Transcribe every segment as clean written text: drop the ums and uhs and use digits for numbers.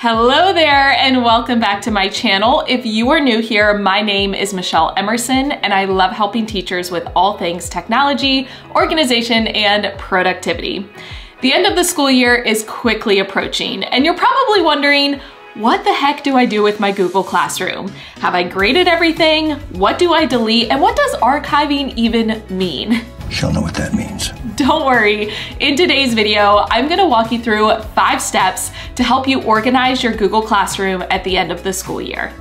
Hello there and welcome back to my channel. If you are new here, my name is Michelle Emerson and I love helping teachers with all things technology, organization, and productivity. The end of the school year is quickly approaching and you're probably wondering, what the heck do I do with my Google Classroom? Have I graded everything? What do I delete? And what does archiving even mean? She'll know what that means. Don't worry, in today's video, I'm gonna walk you through 5 steps to help you organize your Google Classroom at the end of the school year.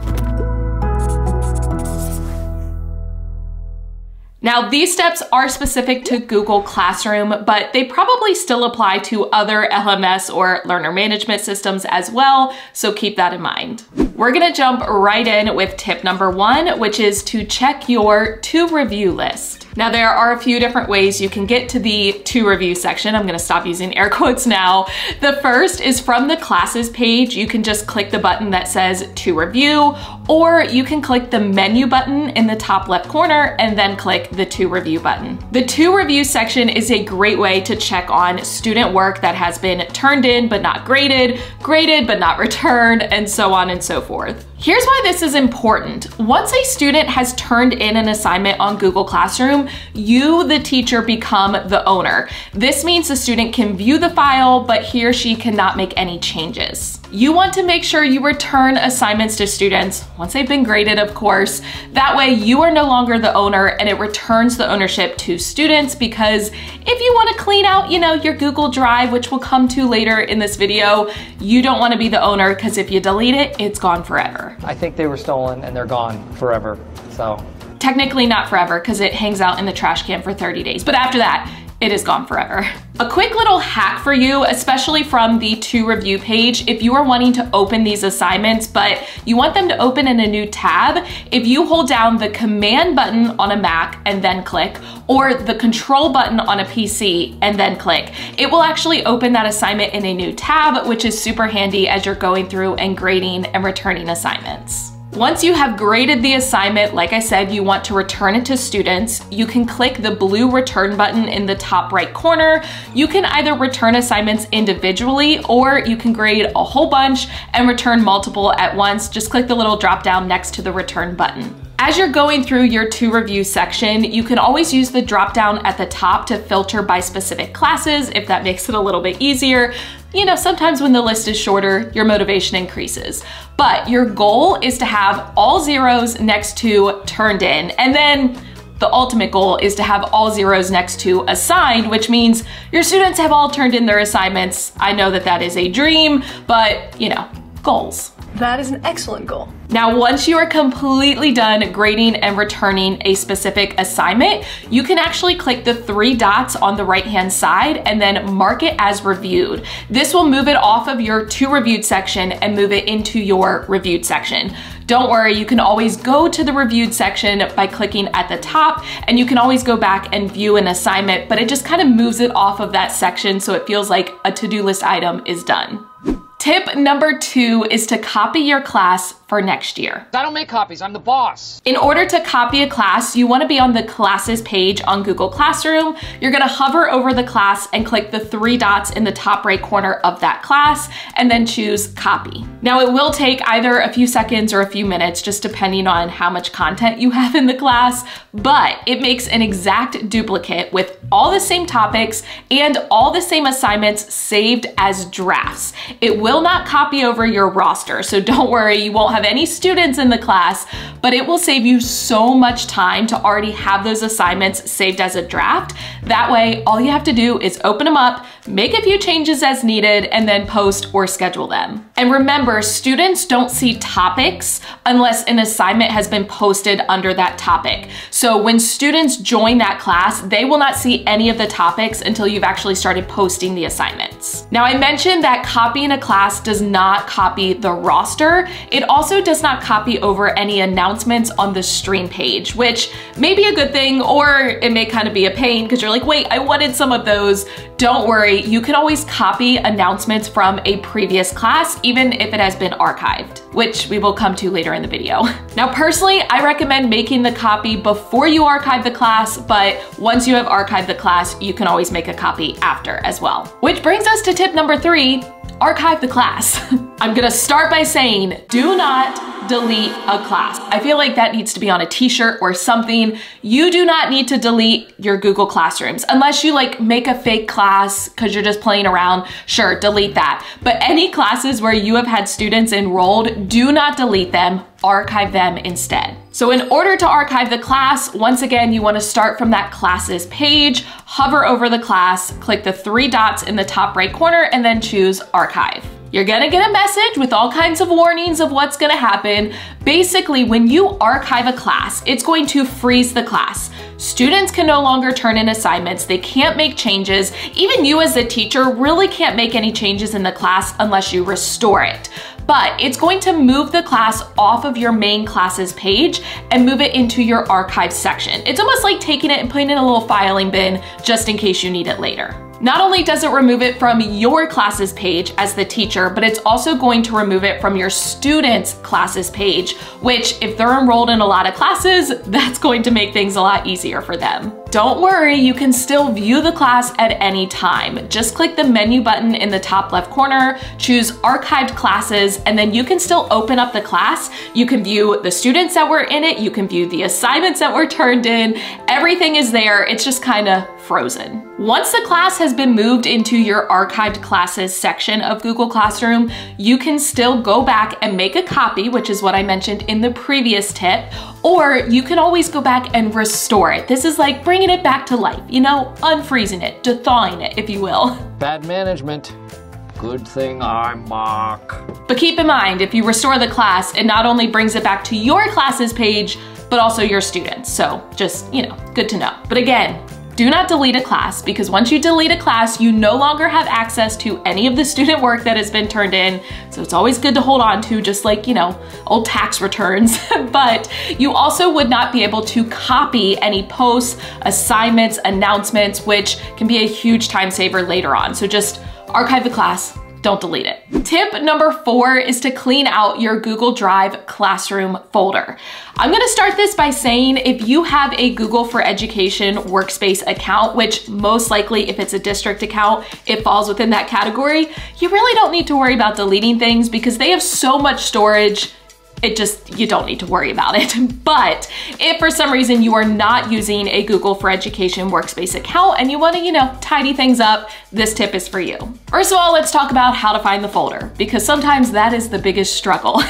Now, these steps are specific to Google Classroom, but they probably still apply to other LMS or learner management systems as well, so keep that in mind. We're gonna jump right in with tip number 1, which is to check your to-review list. Now, there are a few different ways you can get to the to-review section. I'm gonna stop using air quotes now. The first is from the classes page. You can just click the button that says to review, or you can click the menu button in the top left corner and then click the to review button. The to review section is a great way to check on student work that has been turned in but not graded, graded but not returned, and so on and so forth. Here's why this is important. Once a student has turned in an assignment on Google Classroom, you, the teacher, become the owner. This means the student can view the file, but he or she cannot make any changes. You want to make sure you return assignments to students, once they've been graded, of course. That way you are no longer the owner and it returns the ownership to students, because if you want to clean out, your Google Drive, which we'll come to later in this video, you don't want to be the owner, because if you delete it, it's gone forever. I think they were stolen and they're gone forever, so. Technically not forever, because it hangs out in the trash can for 30 days, but after that, it is gone forever. A quick little hack for you, especially from the to review page, if you are wanting to open these assignments, but you want them to open in a new tab, if you hold down the command button on a Mac and then click, or the control button on a PC and then click, it will actually open that assignment in a new tab, which is super handy as you're going through and grading and returning assignments. Once you have graded the assignment, like I said, you want to return it to students. You can click the blue return button in the top right corner. You can either return assignments individually, or you can grade a whole bunch and return multiple at once. Just click the little drop down next to the return button. As you're going through your to review section, you can always use the drop down at the top to filter by specific classes if that makes it a little bit easier. Sometimes when the list is shorter, your motivation increases. But your goal is to have all zeros next to turned in, and then the ultimate goal is to have all zeros next to assigned, which means your students have all turned in their assignments. I know that that is a dream, but goals. That is an excellent goal. Now, once you are completely done grading and returning a specific assignment, you can actually click the 3 dots on the right-hand side and then mark it as reviewed. This will move it off of your to reviewed section and move it into your reviewed section. Don't worry, you can always go to the reviewed section by clicking at the top, and you can always go back and view an assignment, but it just kind of moves it off of that section so it feels like a to-do list item is done. Tip number 2 is to copy your class for next year. I don't make copies, I'm the boss. In order to copy a class, you wanna be on the classes page on Google Classroom. You're gonna hover over the class and click the 3 dots in the top right corner of that class and then choose copy. Now, it will take either a few seconds or a few minutes, just depending on how much content you have in the class, but it makes an exact duplicate with all the same topics and all the same assignments saved as drafts. It will not copy over your roster, so don't worry, you won't have any students in the class, but it will save you so much time to already have those assignments saved as a draft. That way, all you have to do is open them up, make a few changes as needed, and then post or schedule them. And remember, students don't see topics unless an assignment has been posted under that topic. So when students join that class, they will not see any of the topics until you've actually started posting the assignments. Now, I mentioned that copying a class does not copy the roster. It also does not copy over any announcements on the stream page, which may be a good thing, or it may kind of be a pain because you're like, wait, I wanted some of those. Don't worry, you can always copy announcements from a previous class, even if it has been archived, which we will come to later in the video. Now, personally, I recommend making the copy before you archive the class, but once you have archived the class, you can always make a copy after as well. Which brings us to tip number 3, archive the class. I'm gonna start by saying, do not delete a class. I feel like that needs to be on a t-shirt or something. You do not need to delete your Google Classrooms unless you like make a fake class because you're just playing around. Sure, delete that. But any classes where you have had students enrolled, do not delete them, archive them instead. So in order to archive the class, once again, you want to start from that classes page, hover over the class, click the three dots in the top right corner, and then choose archive. You're gonna get a message with all kinds of warnings of what's gonna happen. Basically, when you archive a class, it's going to freeze the class. Students can no longer turn in assignments. They can't make changes. Even you as the teacher really can't make any changes in the class unless you restore it. But it's going to move the class off of your main classes page and move it into your archive section. It's almost like taking it and putting it in a little filing bin just in case you need it later. Not only does it remove it from your classes page as the teacher, but it's also going to remove it from your students' classes page, which if they're enrolled in a lot of classes, that's going to make things a lot easier for them. Don't worry, you can still view the class at any time. Just click the menu button in the top left corner, choose archived classes, and then you can still open up the class. You can view the students that were in it, you can view the assignments that were turned in, everything is there, it's just kind of frozen. Once the class has been moved into your archived classes section of Google Classroom, you can still go back and make a copy, which is what I mentioned in the previous tip, or you can always go back and restore it. This is like bringing it back to life, you know, unfreezing it, thawing it, if you will. Bad management. Good thing I'm Mark. But keep in mind, if you restore the class, it not only brings it back to your classes page, but also your students. So just, you know, good to know. But again, do not delete a class, because once you delete a class, you no longer have access to any of the student work that has been turned in. So it's always good to hold on to, just like, you know, old tax returns. But you also would not be able to copy any posts, assignments, announcements, which can be a huge time saver later on. So just archive the class. Don't delete it. Tip number 4 is to clean out your Google Drive classroom folder. I'm gonna start this by saying if you have a Google for Education Workspace account, which most likely if it's a district account, it falls within that category, you really don't need to worry about deleting things because they have so much storage. It just, you don't need to worry about it. But if for some reason you are not using a Google for Education Workspace account and you wanna, you know, tidy things up, this tip is for you. First of all, let's talk about how to find the folder, because sometimes that is the biggest struggle.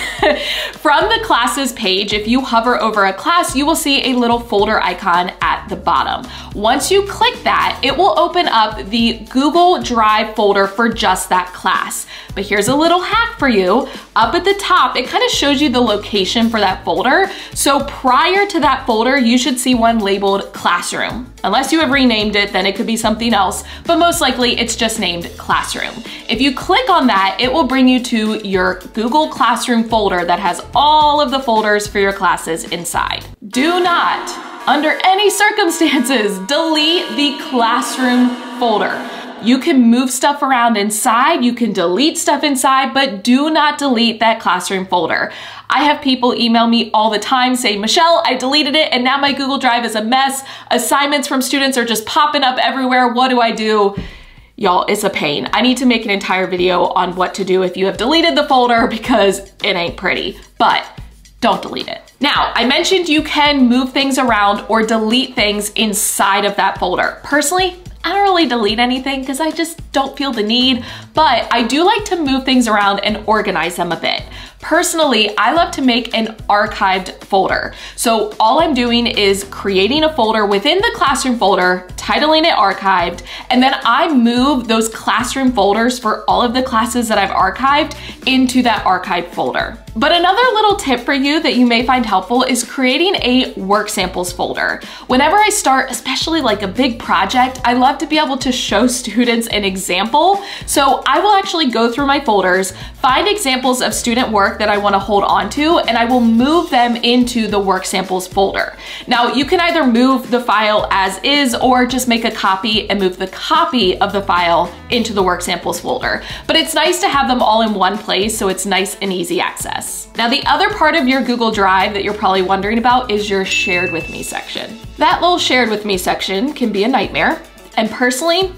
From the classes page, if you hover over a class, you will see a little folder icon at the bottom. Once you click that, it will open up the Google Drive folder for just that class. But here's a little hack for you. Up at the top, it kind of shows you the location for that folder. So prior to that folder, you should see one labeled classroom. Unless you have renamed it, then it could be something else, but most likely it's just named classroom. If you click on that, it will bring you to your Google Classroom folder that has all of the folders for your classes inside. Do not, under any circumstances, delete the classroom folder. You can move stuff around inside, you can delete stuff inside, but do not delete that classroom folder. I have people email me all the time saying, Michelle, I deleted it and now my Google Drive is a mess. Assignments from students are just popping up everywhere. What do I do? Y'all, it's a pain. I need to make an entire video on what to do if you have deleted the folder because it ain't pretty, but don't delete it. Now, I mentioned you can move things around or delete things inside of that folder. Personally, I don't really delete anything because I just don't feel the need, but I do like to move things around and organize them a bit. Personally, I love to make an archived folder. So all I'm doing is creating a folder within the classroom folder, titling it archived, and then I move those classroom folders for all of the classes that I've archived into that archived folder. But another little tip for you that you may find helpful is creating a work samples folder. Whenever I start, especially like a big project, I love to be able to show students an example. So I will actually go through my folders, find examples of student work that I want to hold on to, and I will move them into the work samples folder. Now you can either move the file as is or just make a copy and move the copy of the file into the work samples folder. But it's nice to have them all in one place, so it's nice and easy access. Now, the other part of your Google Drive that you're probably wondering about is your shared with me section. That little shared with me section can be a nightmare, and personally,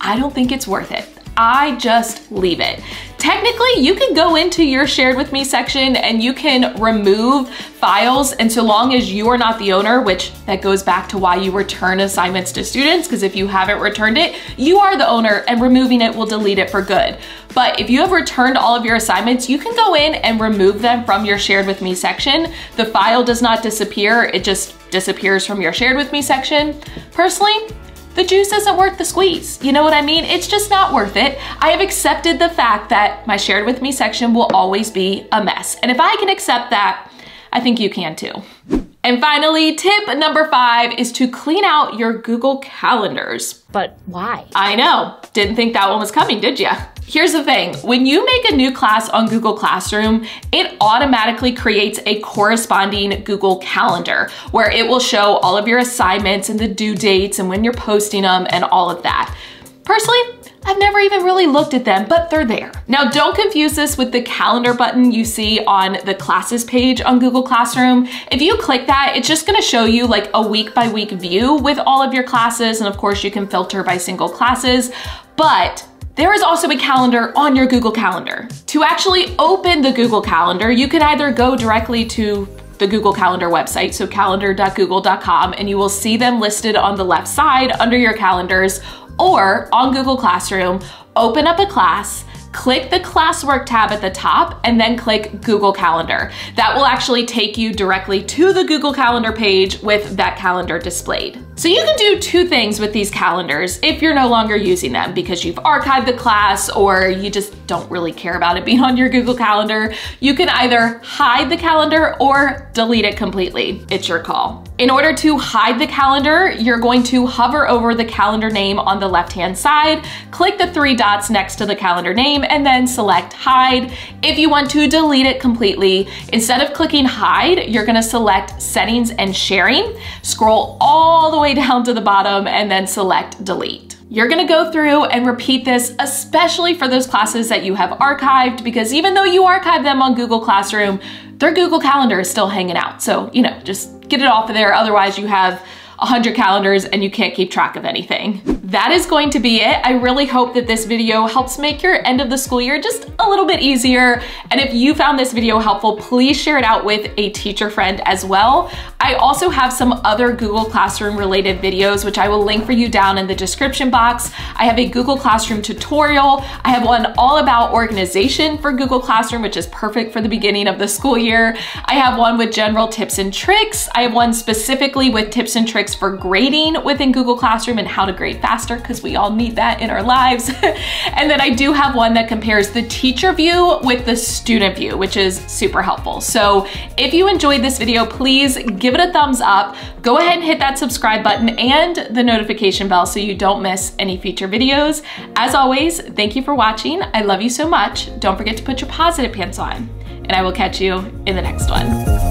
I don't think it's worth it. I just leave it. Technically, you can go into your shared with me section and you can remove files, and so long as you are not the owner, which that goes back to why you return assignments to students, because if you haven't returned it, you are the owner and removing it will delete it for good. But if you have returned all of your assignments, you can go in and remove them from your shared with me section. The file does not disappear, it just disappears from your shared with me section. Personally, the juice isn't worth the squeeze. You know what I mean? It's just not worth it. I have accepted the fact that my shared with me section will always be a mess. And if I can accept that, I think you can too. And finally, tip number 5 is to clean out your Google calendars. But why? I know, didn't think that one was coming, did ya? Here's the thing, when you make a new class on Google Classroom, it automatically creates a corresponding Google Calendar where it will show all of your assignments and the due dates and when you're posting them and all of that. Personally, I've never even really looked at them, but they're there. Now, don't confuse this with the calendar button you see on the classes page on Google Classroom. If you click that, it's just gonna show you like a week by week view with all of your classes. And of course you can filter by single classes, but there is also a calendar on your Google Calendar. To actually open the Google Calendar, you can either go directly to the Google Calendar website, so calendar.google.com, and you will see them listed on the left side under your calendars, or on Google Classroom, open up a class, click the classwork tab at the top, and then click Google Calendar. That will actually take you directly to the Google Calendar page with that calendar displayed. So you can do two things with these calendars if you're no longer using them because you've archived the class or you just don't really care about it being on your Google Calendar. You can either hide the calendar or delete it completely. It's your call. In order to hide the calendar, you're going to hover over the calendar name on the left-hand side, click the 3 dots next to the calendar name, and then select hide. If you want to delete it completely, instead of clicking hide, you're gonna select settings and sharing, scroll all the way down to the bottom, and then select delete. You're gonna go through and repeat this, especially for those classes that you have archived, because even though you archive them on Google Classroom, their Google Calendar is still hanging out. So, you know, just get it off of there. Otherwise you have 100 calendars and you can't keep track of anything. That is going to be it. I really hope that this video helps make your end of the school year just a little bit easier. And if you found this video helpful, please share it out with a teacher friend as well. I also have some other Google Classroom related videos, which I will link for you down in the description box. I have a Google Classroom tutorial. I have one all about organization for Google Classroom, which is perfect for the beginning of the school year. I have one with general tips and tricks. I have one specifically with tips and tricks for grading within Google Classroom and how to grade faster, because we all need that in our lives. And then I do have one that compares the teacher view with the student view, which is super helpful. So if you enjoyed this video, please give it a thumbs up, go ahead and hit that subscribe button and the notification bell so you don't miss any future videos. As always, thank you for watching. I love you so much. Don't forget to put your positive pants on, and I will catch you in the next one.